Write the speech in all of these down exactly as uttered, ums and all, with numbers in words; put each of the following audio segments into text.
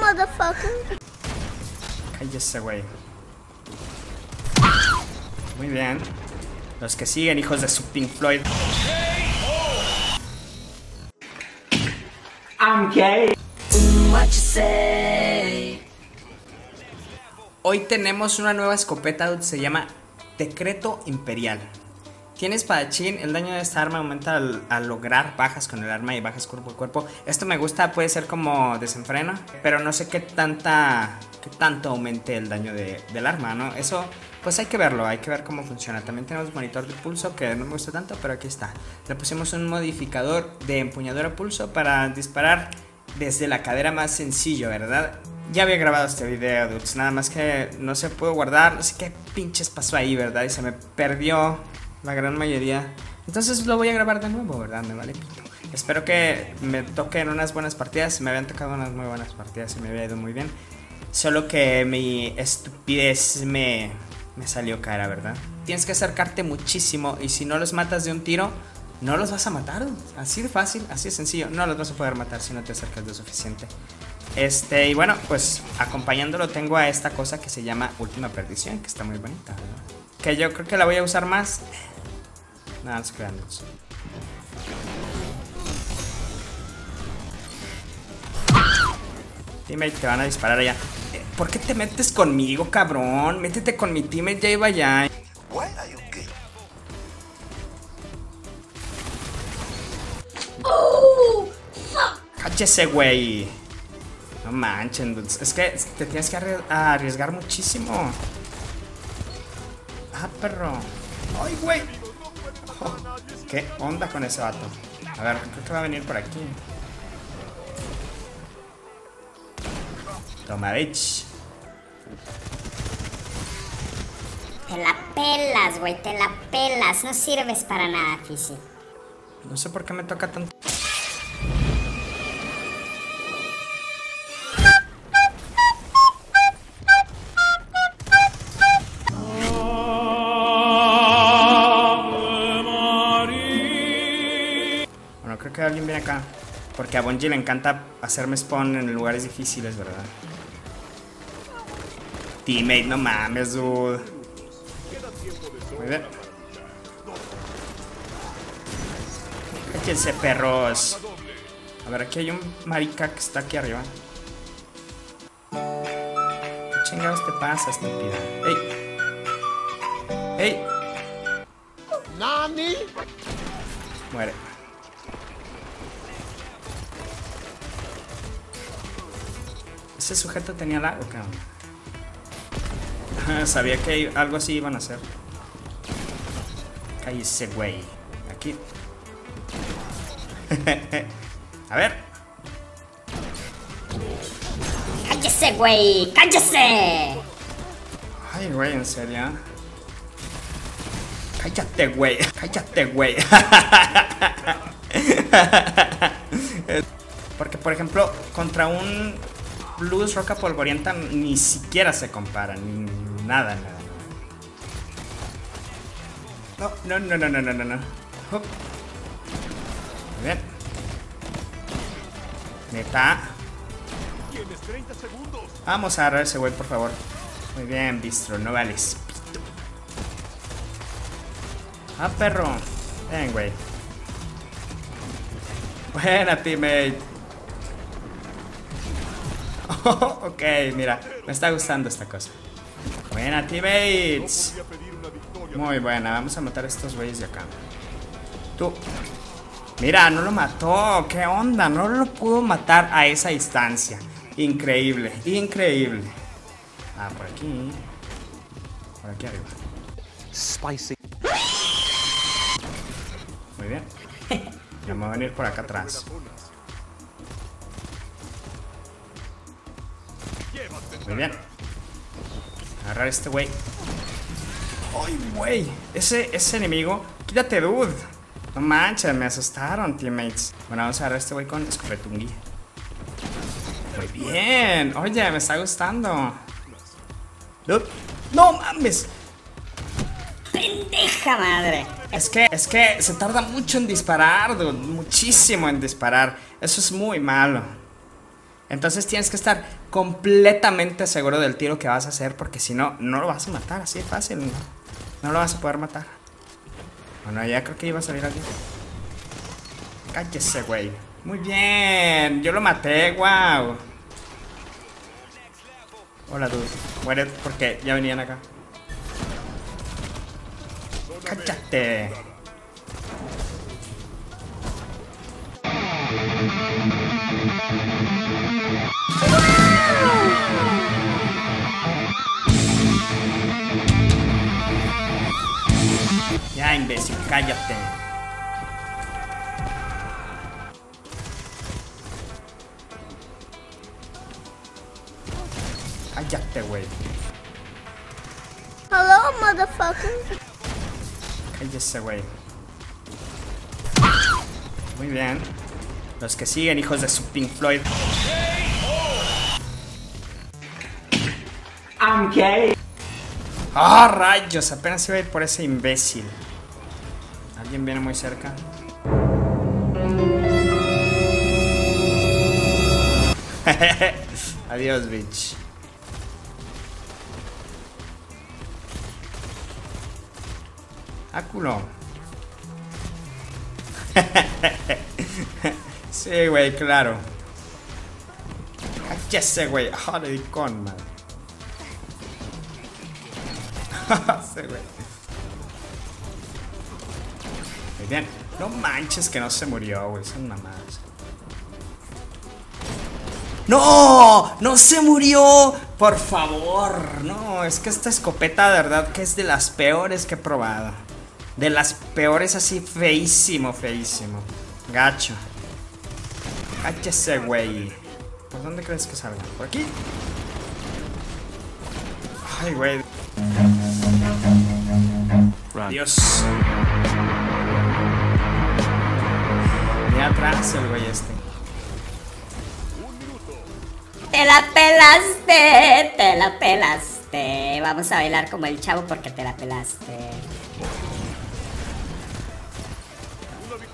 motherfucker. Cállese, güey. Muy bien. Los que siguen, hijos de su Pink Floyd. I'm gay. What you say? Hoy tenemos una nueva escopeta, se llama Decreto Imperial. Tiene espadachín, el daño de esta arma aumenta al, al lograr bajas con el arma y bajas cuerpo a cuerpo. Esto me gusta, puede ser como desenfreno, pero no sé qué tanta qué tanto aumente el daño de, del arma, ¿no? Eso, pues hay que verlo, hay que ver cómo funciona. También tenemos monitor de pulso, que no me gusta tanto, pero aquí está. Le pusimos un modificador de empuñadura pulso para disparar desde la cadera, más sencillo, ¿verdad? Ya había grabado este video, dudes, nada más que no se pudo guardar, no sé qué pinches pasó ahí, ¿verdad? Y se me perdió la gran mayoría. Entonces lo voy a grabar de nuevo, ¿verdad? Me vale pito. Espero que me toquen unas buenas partidas. Me habían tocado unas muy buenas partidas y me había ido muy bien. Solo que mi estupidez me, me salió cara, ¿verdad? Tienes que acercarte muchísimo y si no los matas de un tiro, no los vas a matar. Así de fácil, así de sencillo. No los vas a poder matar si no te acercas lo suficiente. Este, y bueno, pues acompañándolo tengo a esta cosa que se llama Última Perdición, que está muy bonita, ¿verdad? Que yo creo que la voy a usar más. Nada, nos quedamos. Teammate, te van a disparar allá. ¿Por qué te metes conmigo, cabrón? Métete con mi teammate, ya iba allá. Cállese, güey. No manchen, dudes. Es que te tienes que arriesgar muchísimo. Ah, perro. Ay, güey. Oh, ¿qué onda con ese vato? A ver, creo que va a venir por aquí. Toma, bitch. Te la pelas, güey, te la pelas. No sirves para nada, Fisi. No sé por qué me toca tanto. Que alguien viene acá, porque a Bungie le encanta hacerme spawn en lugares difíciles, ¿verdad? Teammate, no mames, dude. Muy bien. Cáchense, perros. A ver, aquí hay un marica que está aquí arriba. ¿Qué chingados te pasa, estúpida? ¡Ey! ¡Ey! ¡Nani! Muere. ¿Ese sujeto tenía la... Okay. Sabía que algo así iban a hacer. Cállese, güey. Aquí. A ver. Cállese, güey. Cállese. Ay, güey, en serio. Cállate, güey. Cállate, güey. Porque, por ejemplo, contra un... Blues, roca polvorienta, ni siquiera se comparan. Nada, nada. No, no, no, no, no, no, no. Muy bien. Neta. Vamos a agarrar ese güey, por favor. Muy bien, bistro, no vales. Ah, perro. Ven, güey. Buena, teammate. Oh, ok, mira, me está gustando esta cosa. Buena, teammates. Muy buena, vamos a matar a estos güeyes de acá. Tú. Mira, no lo mató, qué onda, no lo pudo matar a esa distancia. Increíble, increíble. Ah, por aquí. Por aquí arriba. Spicy. Muy bien. Ya me voy a venir por acá atrás. Muy bien. Agarrar a este güey. ¡Ay, güey! Ese, ese enemigo. ¡Quítate, dude! No manches, me asustaron, teammates. Bueno, vamos a agarrar a este güey con escopetungui. Muy bien. Oye, me está gustando. Dude. ¡No mames! ¡Pendeja madre! Es que, es que se tarda mucho en disparar, dude. Muchísimo en disparar. Eso es muy malo. Entonces tienes que estar completamente seguro del tiro que vas a hacer, porque si no, no lo vas a matar, así de fácil. No lo vas a poder matar. Bueno, ya creo que iba a salir alguien. Cállese, güey. Muy bien, yo lo maté, wow. Hola, dude. Muere porque ya venían acá. Cállate. Ya, imbécil, cállate. Cállate, güey. Hello, motherfucker. Cállese, güey. Muy bien. Los que siguen, hijos de su Pink Floyd. I'm gay. ¡Ah, oh, rayos! Apenas iba a ir por ese imbécil. ¿Alguien viene muy cerca? Adiós, bitch. ¡Ah, culo! Sí, güey, claro. ¡Cállese, güey! ¡Ah, le di con, madre! Sí, güey. Muy bien. No manches que no se murió, güey. Son mamadas. ¡No! ¡No se murió! ¡Por favor! No, es que esta escopeta de verdad que es de las peores que he probado. De las peores, así feísimo, feísimo. Gacho. Cállese, güey. ¿Por dónde crees que salga? ¿Por aquí? Ay, güey. Dios. De atrás el güey este. Te la pelaste, te la pelaste. Vamos a bailar como el chavo porque te la pelaste.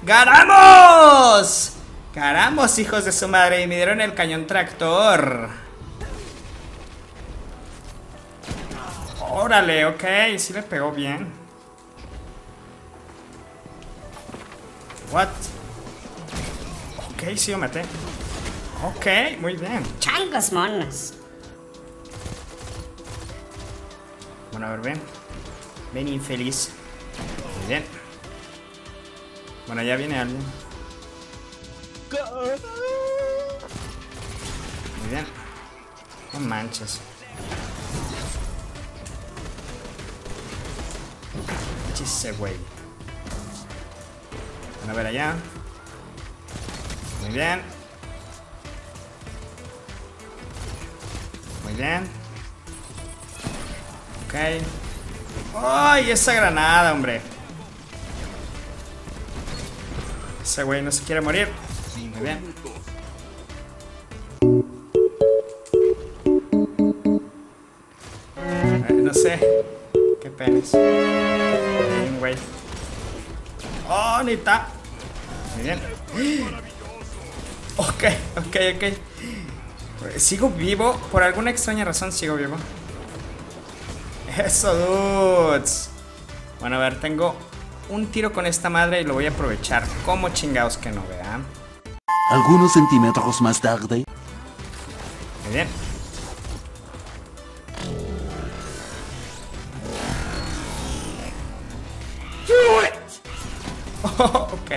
¡Ganamos! ¡Ganamos, hijos de su madre! Y me dieron el cañón tractor. Órale, ok, sí le pegó bien. What? Ok, sí lo maté. Ok, muy bien. Changos monos. Bueno, a ver, ven. Ven, infeliz. Muy bien. Bueno, ya viene alguien. Muy bien. No manches. Chiste, güey. Bueno, a ver allá. Muy bien. Muy bien. Ok. ¡Ay, esa granada, hombre! Ese güey no se quiere morir. Muy bien. Eh, no sé. Qué penes. Bien, güey. ¡Oh, ni ta! Muy bien. Ok, ok, ok. Sigo vivo. Por alguna extraña razón sigo vivo. Eso, dudes. Bueno, a ver, tengo un tiro con esta madre y lo voy a aprovechar. Como chingados que no, vean. Algunos centímetros más tarde. Muy bien. Oh, ok.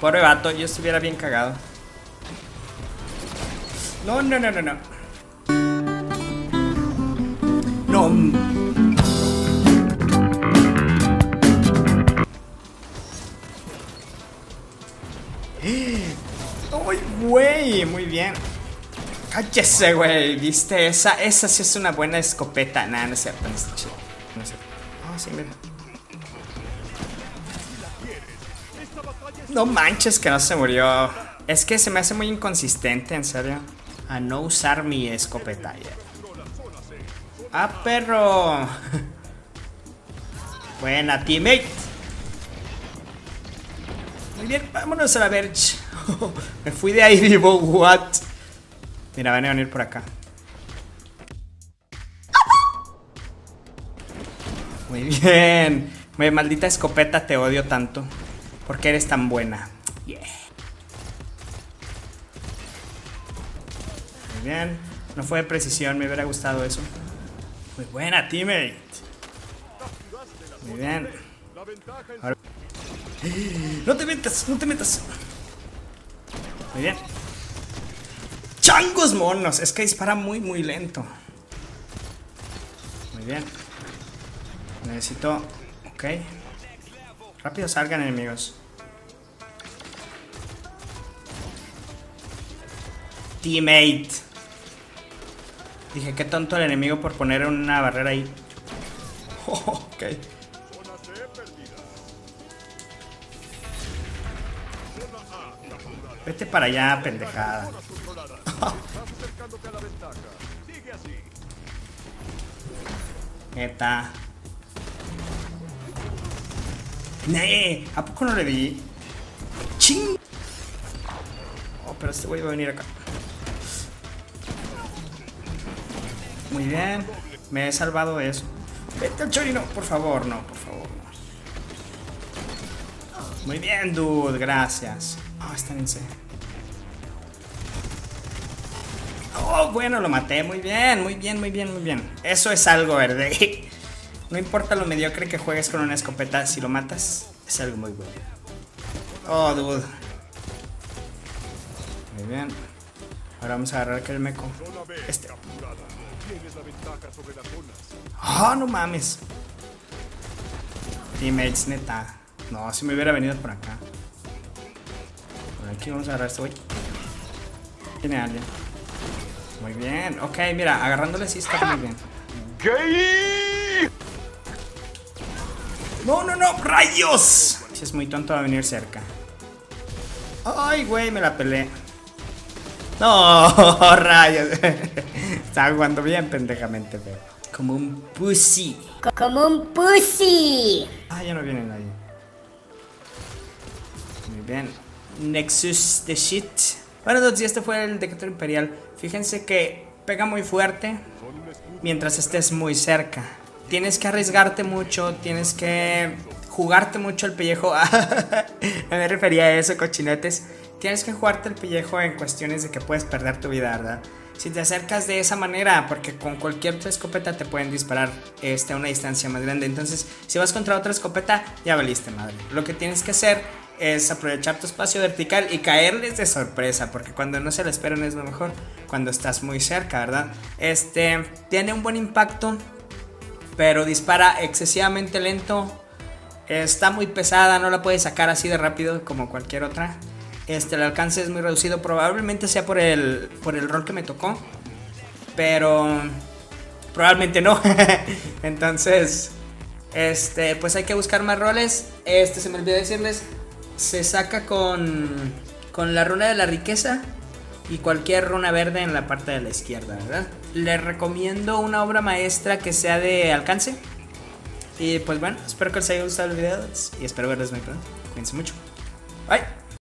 Pobre vato, yo estuviera bien cagado. No, no, no, no, no. No. ¡Uy, güey! Muy bien. ¡Cállese, güey! ¿Viste? Esa, esa sí es una buena escopeta. Nah, no es cierto, no está chido. No es cierto. Ah, sí, mira. No manches que no se murió. Es que se me hace muy inconsistente, en serio. A no usar mi escopeta. ¡Ah, perro! Buena, teammate. Muy bien, vámonos a la verge. Me fui de ahí vivo, what? Mira, van a venir por acá. Muy bien. Muy maldita escopeta, te odio tanto. ¿Por qué eres tan buena? Yeah. Muy bien. No fue de precisión, me hubiera gustado eso. Muy buena, teammate. Muy bien. Ahora... No te metas, no te metas. Muy bien. ¡Changos monos! Es que dispara muy, muy lento. Muy bien. Necesito... Ok. Rápido salgan, enemigos. Teammate. Dije, qué tonto el enemigo por poner una barrera ahí. Oh, ok. Vete para allá, pendejada. Neta. Nee, ¿a poco no le di? ¡Ching! Oh, pero este güey va a venir acá. Muy bien. Me he salvado de eso. Vete al chorino, por favor, no, por favor. Muy bien, dude, gracias. Oh, están en C. Oh, bueno, lo maté. Muy bien, muy bien, muy bien, muy bien. Eso es algo verde. No importa lo mediocre que juegues con una escopeta, si lo matas, es algo muy bueno. Oh, dude. Muy bien. Ahora vamos a agarrar que el meco. Este. Oh, no mames. Teammates, neta. No, si me hubiera venido por acá. Por aquí vamos a agarrar este güey. Tiene alguien. Muy bien. Ok, mira, agarrándole sí está muy bien. ¡Gay! No, no, no, rayos. Si es muy tonto va a venir cerca. Ay, güey, me la peleé. No, rayos. Estaba jugando bien pendejamente, pero como un pussy. Como un pussy. Ah, ya no viene nadie. Muy bien. Nexus the shit. Bueno, entonces este fue el Decreto Imperial. Fíjense que pega muy fuerte mientras estés muy cerca. Tienes que arriesgarte mucho, tienes que jugarte mucho el pellejo. Me refería a eso, cochinetes. Tienes que jugarte el pellejo en cuestiones de que puedes perder tu vida, ¿verdad? Si te acercas de esa manera, porque con cualquier otra escopeta te pueden disparar este, a una distancia más grande. Entonces, si vas contra otra escopeta, ya valiste, madre. Lo que tienes que hacer es aprovechar tu espacio vertical y caerles de sorpresa, porque cuando no se lo esperan es lo mejor, cuando estás muy cerca, ¿verdad? Este, tiene un buen impacto, pero dispara excesivamente lento. Está muy pesada, no la puedes sacar así de rápido como cualquier otra. Este, el alcance es muy reducido, probablemente sea por el, por el rol que me tocó, pero probablemente no. Entonces, este, pues hay que buscar más roles. Este, se me olvidó decirles, se saca con, con la runa de la riqueza y cualquier runa verde en la parte de la izquierda, ¿verdad? Les recomiendo una obra maestra que sea de alcance. Y pues bueno, espero que les haya gustado el video y espero verles muy pronto. Cuídense mucho. Bye.